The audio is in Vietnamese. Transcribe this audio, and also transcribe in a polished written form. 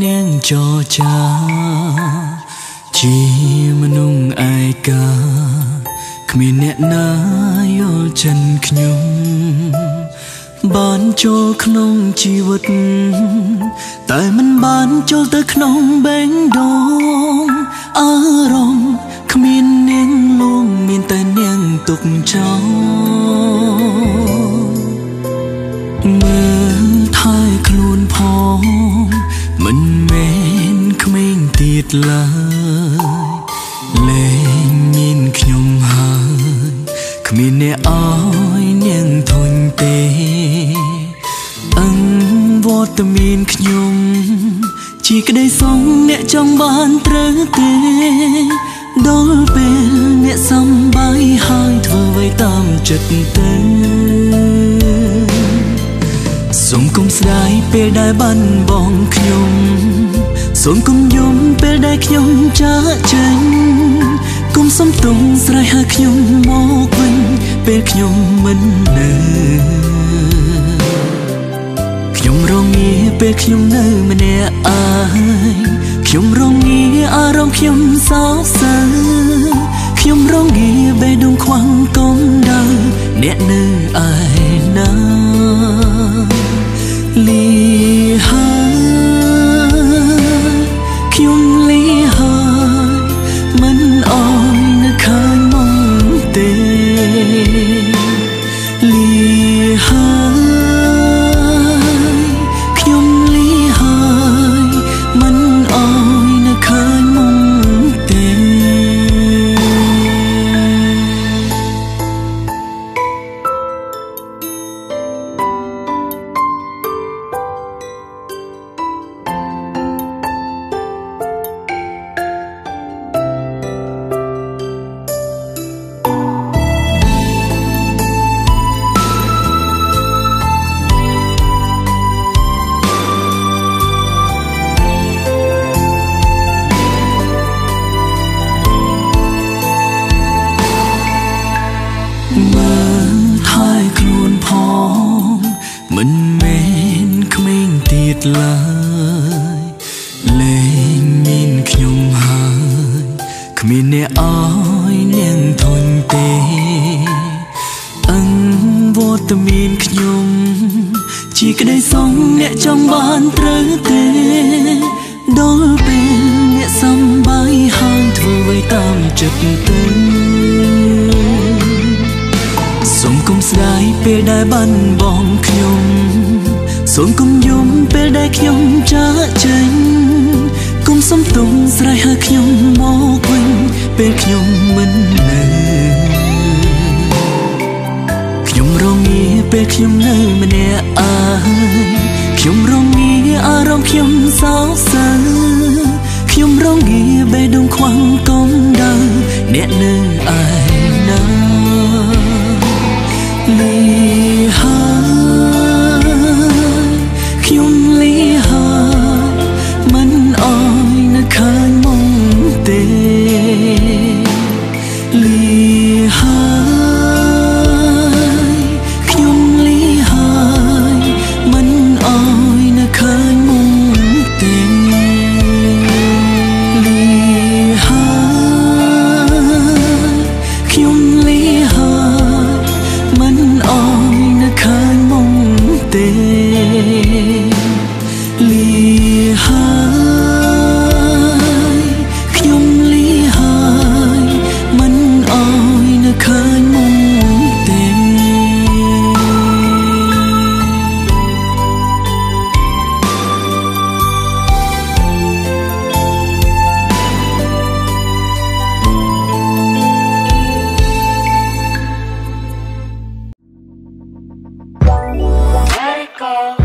neng cho cha chi manung ai ka khmin ne na yo chân khnyum ban cho khong chi vật tại mình ban cho ta khong beng dong a rong khmin neng luong min ta neng tuk chao mương thai khluon phong mình men khmeng tiệt la lên nhìn khnyum hai khmin ne ai neng thon te Vitamin khnyum chỉ cái đời sống nè trong ban trớ tê đôi bên nè xăm bay hai thơ với tam chật tê sống cùng sài pe đai ban bong khnyum sống cùng nhung pe đai khnyum cha chênh cùng sống tung sài ha khnyum mô quanh pe khnyum mình nơ Rong nghe pe khum nơi mà nè ai khum rong nghe a rong khum sao sao khum rong nghe về đông khoang công đau nè nơi ai na li ha khum li ha mình oi nó khai mong tê li ha Let it go.